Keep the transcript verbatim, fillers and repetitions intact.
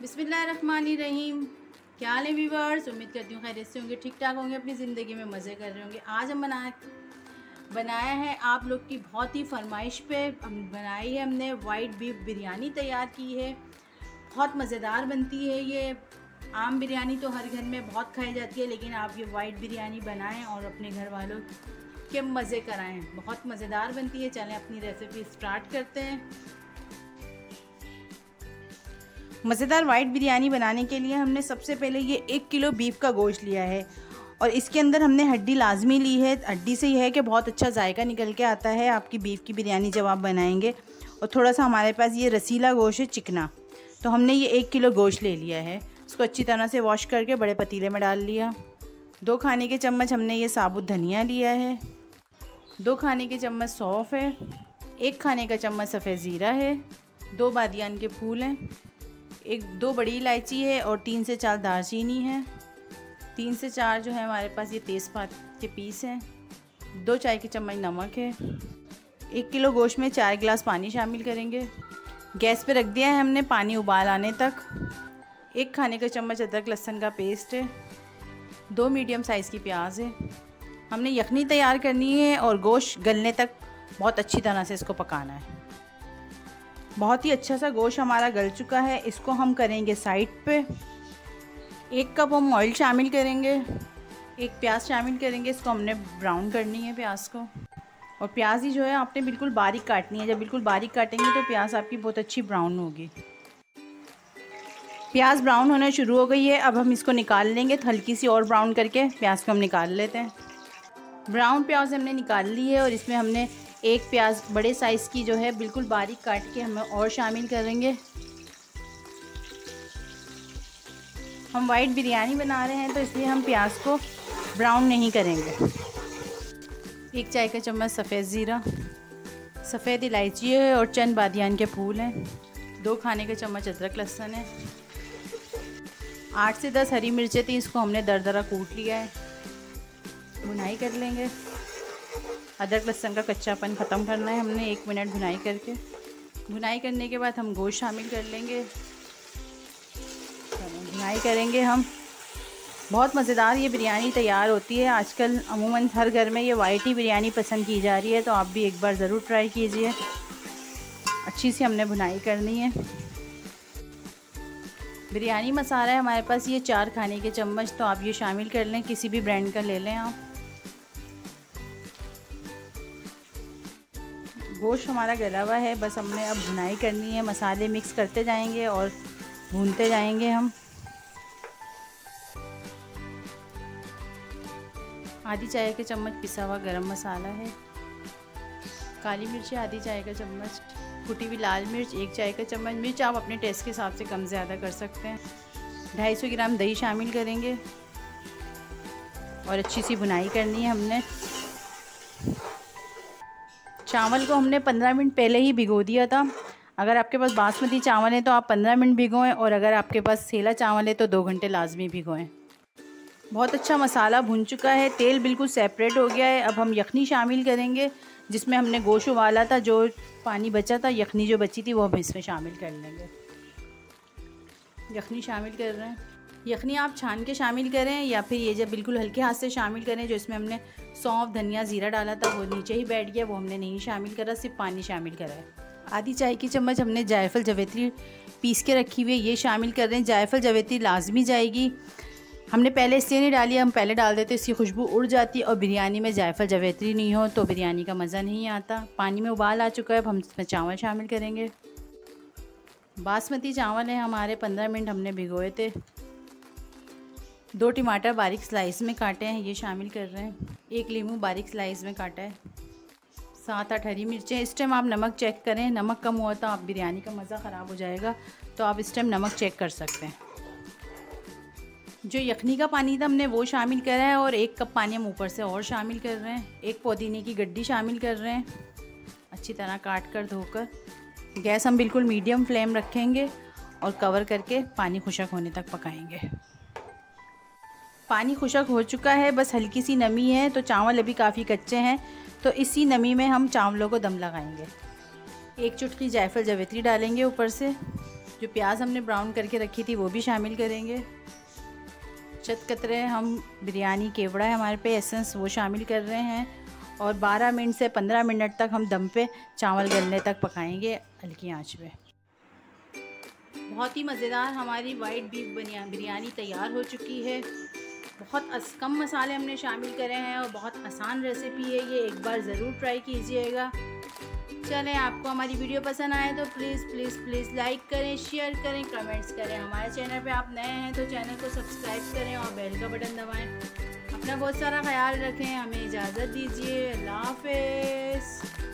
बिस्मिल्लाहिर्रहमानिर्रहीम। क्या हाल है व्यूअर्स, उम्मीद करती हूँ खैरियत से होंगे, ठीक ठाक होंगे, अपनी ज़िंदगी में मज़े कर रहे होंगे। आज हम बना बनाया है आप लोग की बहुत ही फरमाइश पे हम बनाई है हमने वाइट बीफ बिरयानी तैयार की है। बहुत मज़ेदार बनती है ये। आम बिरयानी तो हर घर में बहुत खाई जाती है, लेकिन आप ये वाइट बिरयानी बनाएँ और अपने घर वालों के मज़े कराएँ, बहुत मज़ेदार बनती है। चलें अपनी रेसिपी स्टार्ट करते हैं। मज़ेदार वाइट बिरयानी बनाने के लिए हमने सबसे पहले ये एक किलो बीफ का गोश्त लिया है और इसके अंदर हमने हड्डी लाजमी ली है। हड्डी से यह है कि बहुत अच्छा जायका निकल के आता है आपकी बीफ की बिरयानी जब आप बनाएंगे। और थोड़ा सा हमारे पास ये रसीला गोश्त है चिकना, तो हमने ये एक किलो गोश्त ले लिया है। इसको अच्छी तरह से वॉश करके बड़े पतीले में डाल लिया। दो खाने के चम्मच हमने ये साबुत धनिया लिया है, दो खाने के चम्मच सौंफ है, एक खाने का चम्मच सफ़ेद ज़ीरा है, दो बादियान के फूल हैं, एक दो बड़ी इलायची है और तीन से चार दालचीनी है, तीन से चार जो है हमारे पास ये तेज़पात के पीस हैं, दो चाय के चम्मच नमक है। एक किलो गोश्त में चार गिलास पानी शामिल करेंगे। गैस पे रख दिया है हमने पानी उबाल आने तक। एक खाने का चम्मच अदरक लहसुन का पेस्ट है, दो मीडियम साइज़ की प्याज है। हमने यखनी तैयार करनी है और गोश्त गलने तक बहुत अच्छी तरह से इसको पकाना है। बहुत ही अच्छा सा गोश्त हमारा गल चुका है, इसको हम करेंगे साइड पे। एक कप हम ऑयल शामिल करेंगे, एक प्याज शामिल करेंगे, इसको हमने ब्राउन करनी है प्याज को। और प्याज ही जो है आपने बिल्कुल बारीक काटनी है। जब बिल्कुल बारीक काटेंगे तो प्याज आपकी बहुत अच्छी ब्राउन होगी। प्याज ब्राउन होना शुरू हो गई है, अब हम इसको निकाल लेंगे। हल्की सी और ब्राउन करके प्याज को हम निकाल लेते हैं। ब्राउन प्याज हमने निकाल ली है और इसमें हमने एक प्याज बड़े साइज़ की जो है बिल्कुल बारीक काट के हम और शामिल करेंगे। हम वाइट बिरयानी बना रहे हैं तो इसलिए हम प्याज को ब्राउन नहीं करेंगे। एक चाय का चम्मच सफ़ेद ज़ीरा, सफ़ेद इलायची है और चंद बादियान के फूल हैं, दो खाने के चम्मच अदरक लहसुन है, आठ से दस हरी मिर्चें थी, इसको हमने दरदरा कूट लिया है। भुनाई कर लेंगे, अदरक लहसुन का कच्चापन ख़त्म करना है हमने। एक मिनट भुनाई करके, भुनाई करने के बाद हम गोश्त शामिल कर लेंगे। भुनाई करेंगे हम। बहुत मज़ेदार ये बिरयानी तैयार होती है। आजकल अमूमन हर घर में ये वाइट ही बिरयानी पसंद की जा रही है, तो आप भी एक बार ज़रूर ट्राई कीजिए। अच्छी सी हमने भुनाई करनी है। बिरयानी मसाला है हमारे पास ये चार खाने के चम्मच, तो आप ये शामिल कर लें, किसी भी ब्रांड का ले लें आप। गोश्त हमारा गला हुआ है, बस हमने अब भुनाई करनी है। मसाले मिक्स करते जाएंगे और भूनते जाएंगे हम। आधी चाय के चम्मच पिसा हुआ गरम मसाला है, काली मिर्च आधी चाय का चम्मच, कुटी हुई लाल मिर्च एक चाय का चम्मच, मिर्च आप अपने टेस्ट के हिसाब से कम ज़्यादा कर सकते हैं। ढाई सौ ग्राम दही शामिल करेंगे और अच्छी सी भुनाई करनी है हमने। चावल को हमने पंद्रह मिनट पहले ही भिगो दिया था। अगर आपके पास बासमती चावल है तो आप पंद्रह मिनट भिगोएं, और अगर आपके पास सेला चावल है तो दो घंटे लाजमी भिगोएं। बहुत अच्छा मसाला भुन चुका है, तेल बिल्कुल सेपरेट हो गया है। अब हम यखनी शामिल करेंगे, जिसमें हमने गोश्त उबाला था, जो पानी बचा था, यखनी जो बची थी वो हम इसमें शामिल कर लेंगे। यखनी शामिल कर रहे हैं। यखनी आप छान के शामिल करें या फिर ये जब बिल्कुल हल्के हाथ से शामिल करें। जो इसमें हमने सौंफ धनिया ज़ीरा डाला था वो नीचे ही बैठ गया, वो हमने नहीं शामिल करा, सिर्फ पानी शामिल करा है। आधी चाय की चम्मच हमने जायफल जवेत्री पीस के रखी हुई है, ये शामिल कर रहे हैं। जायफल जवेत्री लाजमी जाएगी, हमने पहले इसलिए नहीं डाली, हम पहले डाल देते इसकी खुशबू उड़ जाती है, और बिरयानी में जायफल जवेत्री नहीं हो तो बिरयानी का मज़ा नहीं आता। पानी में उबाल आ चुका है, अब हम इसमें चावल शामिल करेंगे। बासमती चावल है हमारे, पंद्रह मिनट हमने भिगोए थे। दो टमाटर बारीक स्लाइस में काटे हैं, ये शामिल कर रहे हैं। एक लीमू बारीक स्लाइस में काटा है, सात आठ हरी मिर्चें। इस टाइम आप नमक चेक करें, नमक कम हुआ तो आप बिरयानी का मज़ा ख़राब हो जाएगा, तो आप इस टाइम नमक चेक कर सकते हैं। जो यखनी का पानी था हमने वो शामिल करा है, और एक कप पानी हम ऊपर से और शामिल कर रहे हैं। एक पुदीने की गड्डी शामिल कर रहे हैं, अच्छी तरह काट कर धोकर। गैस हम बिल्कुल मीडियम फ्लेम रखेंगे और कवर करके पानी खुशक होने तक पकाएँगे। पानी खुशक हो चुका है, बस हल्की सी नमी है, तो चावल अभी काफ़ी कच्चे हैं, तो इसी नमी में हम चावलों को दम लगाएंगे। एक चुटकी जायफल जवेत्री डालेंगे ऊपर से, जो प्याज हमने ब्राउन करके रखी थी वो भी शामिल करेंगे। चत कतरे हम बिरयानी केवड़ा है हमारे पे एसेंस वो शामिल कर रहे हैं और बारह मिनट से पंद्रह मिनट तक हम दम पे चावल गलने तक पकाएंगे हल्की आंच पे। बहुत ही मज़ेदार हमारी वाइट बीफ बिरयानी तैयार हो चुकी है। बहुत कम मसाले हमने शामिल करे हैं और बहुत आसान रेसिपी है ये, एक बार ज़रूर ट्राई कीजिएगा। चलें, आपको हमारी वीडियो पसंद आए तो प्लीज़ प्लीज़ प्लीज़ लाइक करें, शेयर करें, कमेंट्स करें। हमारे चैनल पे आप नए हैं तो चैनल को सब्सक्राइब करें और बेल का बटन दबाएं। अपना बहुत सारा ख्याल रखें, हमें इजाज़त दीजिए। अल्लाह हाफ़िज़।